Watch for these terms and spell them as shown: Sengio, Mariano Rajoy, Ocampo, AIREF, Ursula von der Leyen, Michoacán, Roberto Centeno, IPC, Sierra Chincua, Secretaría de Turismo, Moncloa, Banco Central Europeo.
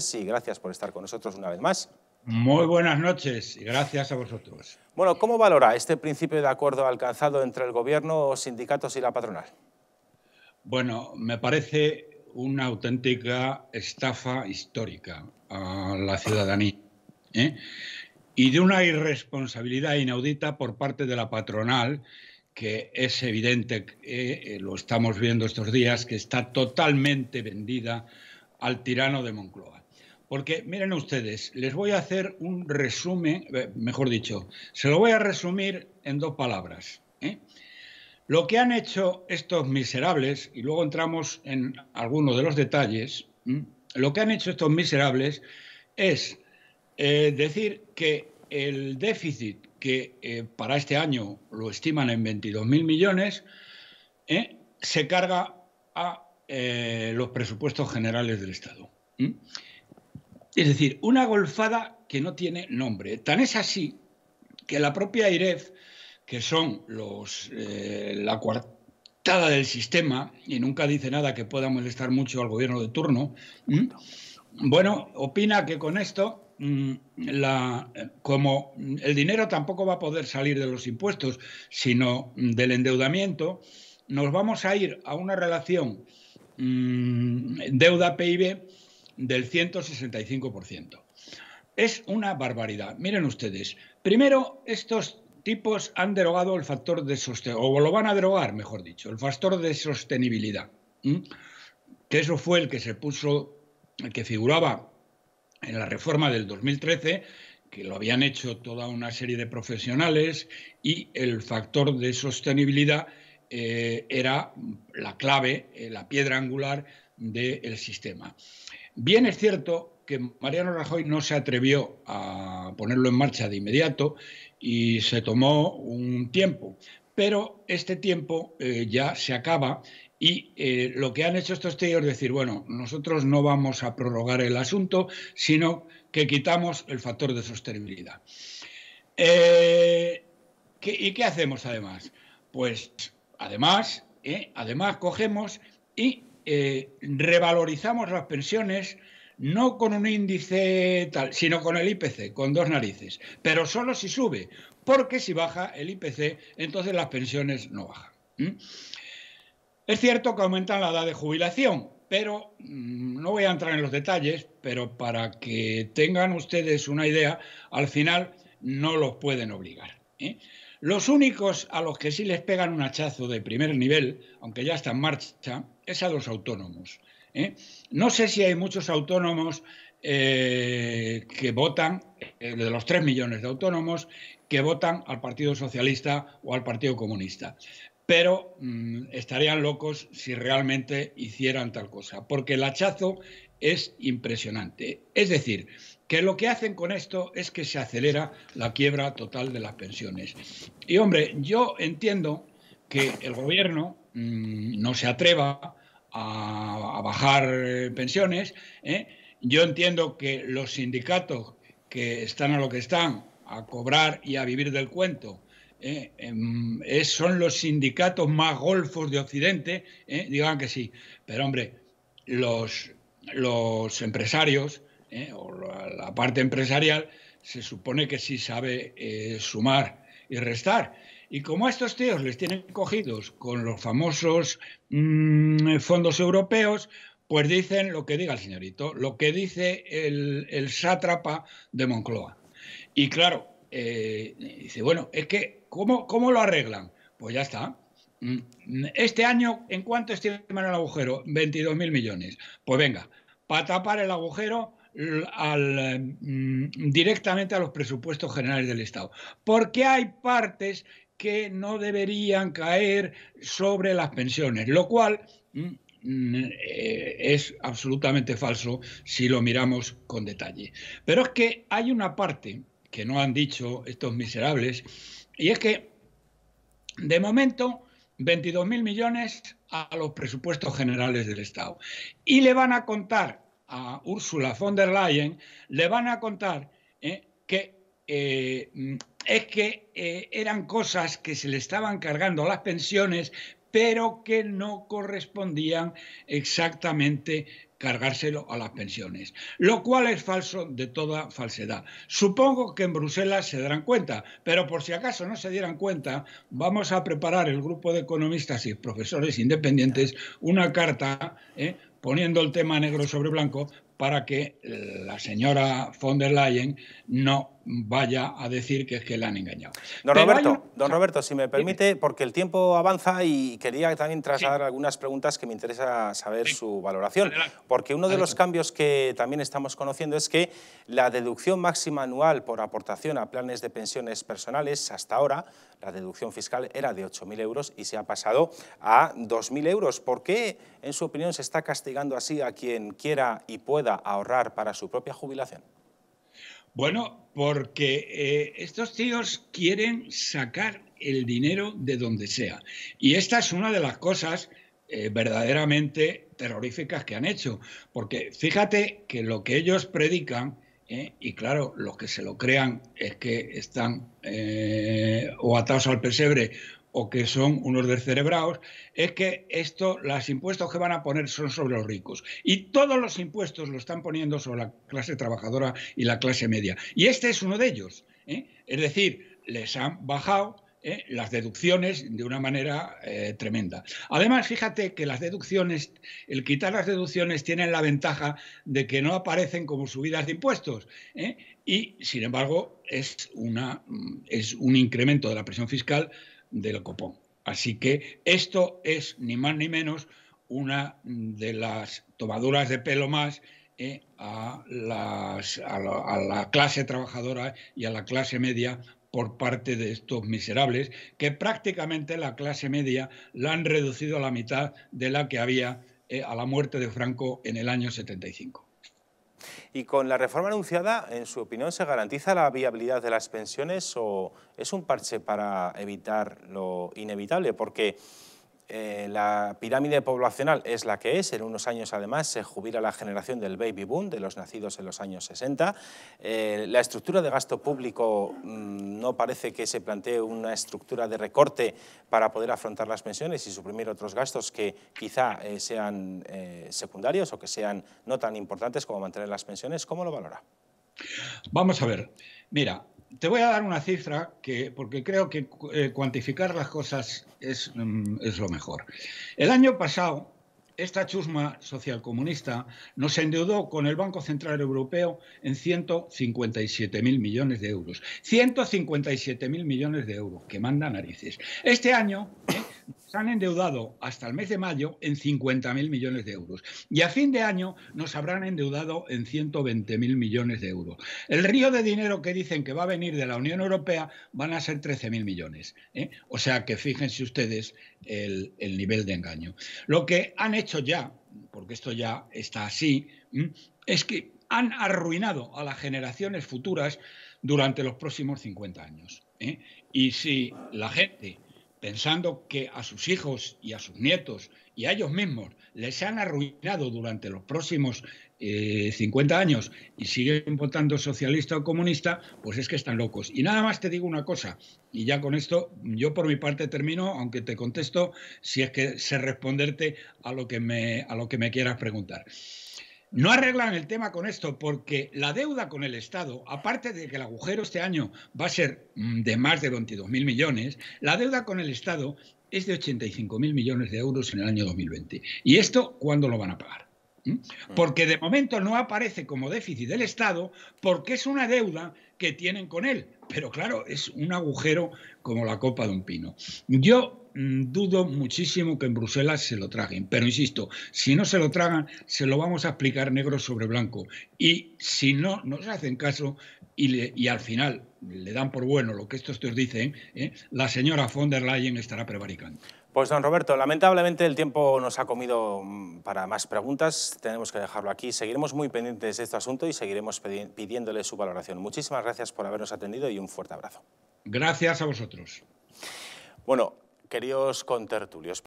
Sí, gracias por estar con nosotros una vez más. Muy buenas noches y gracias a vosotros. Bueno, ¿cómo valora este principio de acuerdo alcanzado entre el Gobierno, sindicatos y la patronal? Bueno, me parece una auténtica estafa histórica a la ciudadanía, y de una irresponsabilidad inaudita por parte de la patronal, que es evidente, lo estamos viendo estos días, que está totalmente vendida al tirano de Moncloa. Porque, miren ustedes, les voy a hacer un resumen, mejor dicho, se lo voy a resumir en dos palabras, Lo que han hecho estos miserables, y luego entramos en algunos de los detalles, lo que han hecho estos miserables es decir que el déficit, que para este año lo estiman en 22.000 millones, se carga a los presupuestos generales del Estado. Es decir, una golfada que no tiene nombre. Tan es así que la propia AIREF, que son la coartada del sistema, y nunca dice nada que pueda molestar mucho al gobierno de turno, bueno, opina que con esto, como el dinero tampoco va a poder salir de los impuestos, sino del endeudamiento, nos vamos a ir a una relación deuda-PIB del 165%. Es una barbaridad. Miren ustedes, primero, estos tipos han derogado el factor de sostenibilidad, o lo van a derogar, mejor dicho, el factor de sostenibilidad, que eso fue el que se puso, el que figuraba en la reforma del 2013, que lo habían hecho toda una serie de profesionales, y el factor de sostenibilidad era la clave, la piedra angular del sistema. Bien es cierto que Mariano Rajoy no se atrevió a ponerlo en marcha de inmediato y se tomó un tiempo, pero este tiempo ya se acaba y lo que han hecho estos tíos es decir, bueno, nosotros no vamos a prorrogar el asunto, sino que quitamos el factor de sostenibilidad. ¿Y qué hacemos además? Pues además cogemos y revalorizamos las pensiones, no con un índice tal, sino con el IPC, con dos narices. Pero solo si sube, porque si baja el IPC, entonces las pensiones no bajan. Es cierto que aumentan la edad de jubilación, pero no voy a entrar en los detalles, pero para que tengan ustedes una idea, al final no los pueden obligar. Los únicos a los que sí les pegan un hachazo de primer nivel, aunque ya está en marcha, es a los autónomos. No sé si hay muchos autónomos que votan, de los 3 millones de autónomos, que votan al Partido Socialista o al Partido Comunista, pero estarían locos si realmente hicieran tal cosa, porque el hachazo es impresionante. Es decir, que lo que hacen con esto es que se acelera la quiebra total de las pensiones. Y, hombre, yo entiendo que el Gobierno no se atreva a bajar pensiones. Yo entiendo que los sindicatos que están a lo que están, a cobrar y a vivir del cuento, son los sindicatos más golfos de Occidente, digan que sí. Pero, hombre, los empresarios, o la parte empresarial, se supone que sí sabe sumar y restar. Y como a estos tíos les tienen cogidos con los famosos fondos europeos, pues dicen lo que diga el señorito, lo que dice el sátrapa de Moncloa. Y claro, dice, bueno, es que, ¿cómo lo arreglan? Pues ya está. Este año, ¿en cuánto estiman el agujero? 22.000 millones. Pues venga, para tapar el agujero directamente a los presupuestos generales del Estado. Porque hay partes que no deberían caer sobre las pensiones, lo cual es absolutamente falso si lo miramos con detalle. Pero es que hay una parte que no han dicho estos miserables, y es que, de momento, 22.000 millones a los presupuestos generales del Estado. Y le van a contar a Ursula von der Leyen, le van a contar que es que eran cosas que se le estaban cargando a las pensiones, pero que no correspondían exactamente cargárselo a las pensiones, lo cual es falso de toda falsedad. Supongo que en Bruselas se darán cuenta, pero por si acaso no se dieran cuenta, vamos a preparar el grupo de economistas y profesores independientes una carta poniendo el tema negro sobre blanco para que la señora von der Leyen no vaya a decir que es que la han engañado. Don Roberto, si me permite, porque el tiempo avanza y quería también trasladar algunas preguntas que me interesa saber su valoración, porque uno de los cambios que también estamos conociendo es que la deducción máxima anual por aportación a planes de pensiones personales, hasta ahora la deducción fiscal era de 8.000 euros y se ha pasado a 2.000 euros. ¿Por qué, en su opinión, se está castigando así a quien quiera y pueda ahorrar para su propia jubilación? Bueno, porque estos tíos quieren sacar el dinero de donde sea. Y esta es una de las cosas verdaderamente terroríficas que han hecho. Porque fíjate que lo que ellos predican, y claro, los que se lo crean es que están o atados al pesebre o que son unos descerebrados, es que esto, los impuestos que van a poner son sobre los ricos. Y todos los impuestos lo están poniendo sobre la clase trabajadora y la clase media. Y este es uno de ellos. Es decir, les han bajado las deducciones de una manera tremenda. Además, fíjate que las deducciones, el quitar las deducciones tienen la ventaja de que no aparecen como subidas de impuestos. Y, sin embargo, es un incremento de la presión fiscal del copón. Así que esto es ni más ni menos una de las tomaduras de pelo más a la clase trabajadora y a la clase media por parte de estos miserables, que prácticamente la clase media la han reducido a la mitad de la que había a la muerte de Franco en el año 75. ¿Y con la reforma anunciada, en su opinión, se garantiza la viabilidad de las pensiones o es un parche para evitar lo inevitable? Porque la pirámide poblacional es la que es. En unos años, además, se jubila la generación del baby boom, de los nacidos en los años 60. La estructura de gasto público no parece que se plantee una estructura de recorte para poder afrontar las pensiones y suprimir otros gastos que quizá sean secundarios o que sean no tan importantes como mantener las pensiones. ¿Cómo lo valora? Vamos a ver. Mira, te voy a dar una cifra porque creo que cuantificar las cosas es lo mejor. El año pasado, esta chusma socialcomunista nos endeudó con el Banco Central Europeo en 157.000 millones de euros. 157.000 millones de euros, que manda narices. Este año nos han endeudado hasta el mes de mayo en 50.000 millones de euros. Y a fin de año nos habrán endeudado en 120.000 millones de euros. El río de dinero que dicen que va a venir de la Unión Europea van a ser 13.000 millones. O sea que fíjense ustedes el nivel de engaño. Lo que han hecho ya, porque esto ya está así, es que han arruinado a las generaciones futuras durante los próximos 50 años. Y si la gente, pensando que a sus hijos y a sus nietos y a ellos mismos les han arruinado durante los próximos 50 años y siguen votando socialista o comunista, pues es que están locos. Y nada más te digo una cosa, y ya con esto yo por mi parte termino, aunque te contesto si es que sé responderte a lo que me quieras preguntar. No arreglan el tema con esto porque la deuda con el Estado, aparte de que el agujero este año va a ser de más de 22.000 millones, la deuda con el Estado es de 85.000 millones de euros en el año 2020. ¿Y esto cuándo lo van a pagar? Porque de momento no aparece como déficit del Estado porque es una deuda que tienen con él. Pero claro, es un agujero como la copa de un pino. Yo dudo muchísimo que en Bruselas se lo traguen, pero insisto, si no se lo tragan, se lo vamos a explicar negro sobre blanco. Y si no nos hacen caso y al final le dan por bueno lo que estos dos dicen, la señora von der Leyen estará prevaricando. Pues don Roberto, lamentablemente el tiempo nos ha comido para más preguntas, tenemos que dejarlo aquí. Seguiremos muy pendientes de este asunto y seguiremos pidiéndole su valoración. Muchísimas gracias por habernos atendido y un fuerte abrazo. Gracias a vosotros. Bueno, queridos contertulios.